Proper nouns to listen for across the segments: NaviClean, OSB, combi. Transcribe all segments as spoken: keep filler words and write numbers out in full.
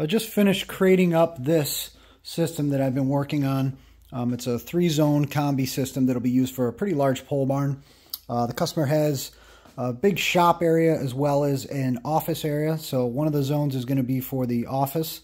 I just finished crating up this system that I've been working on. Um, it's a three-zone combi system that'll be used for a pretty large pole barn. Uh, the customer has a big shop area as well as an office area, so one of the zones is going to be for the office.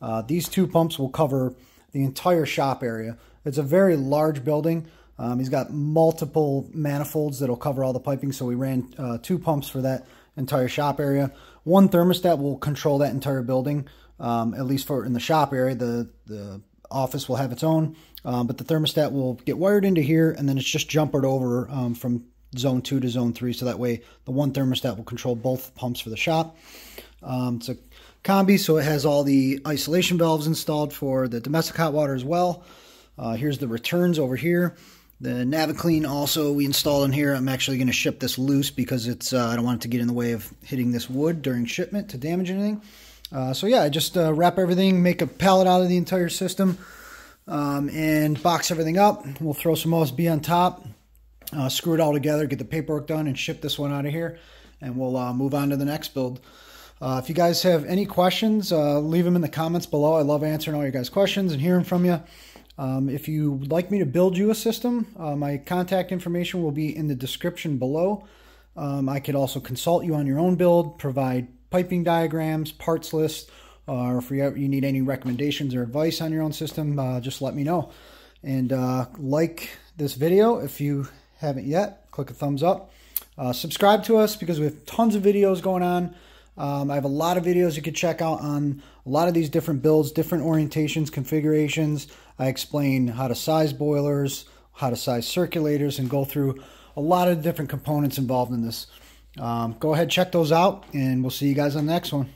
Uh, these two pumps will cover the entire shop area. It's a very large building. Um, he's got multiple manifolds that'll cover all the piping, so we ran uh, two pumps for that entire shop area. One thermostat will control that entire building, um, at least for in the shop area. The, the office will have its own, um, but the thermostat will get wired into here, and then it's just jumpered over um, from zone two to zone three, so that way the one thermostat will control both pumps for the shop. Um, it's a combi, so it has all the isolation valves installed for the domestic hot water as well. Uh, here's the returns over here. The NaviClean also we installed in here. I'm actually going to ship this loose because it's uh, I don't want it to get in the way of hitting this wood during shipment to damage anything. Uh, so yeah, I just uh, wrap everything, make a pallet out of the entire system, um, and box everything up. We'll throw some O S B on top, uh, screw it all together, get the paperwork done, and ship this one out of here. And we'll uh, move on to the next build. Uh, if you guys have any questions, uh, leave them in the comments below. I love answering all your guys' questions and hearing from you. Um, if you would like me to build you a system, uh, my contact information will be in the description below. Um, I could also consult you on your own build, provide piping diagrams, parts lists, uh, or if you, you need any recommendations or advice on your own system, uh, just let me know. And uh, like this video if you haven't yet, click a thumbs up. Uh, subscribe to us because we have tons of videos going on. Um, I have a lot of videos you could check out on a lot of these different builds, different orientations, configurations. I explain how to size boilers, how to size circulators, and go through a lot of different components involved in this. Um, go ahead, check those out, and we'll see you guys on the next one.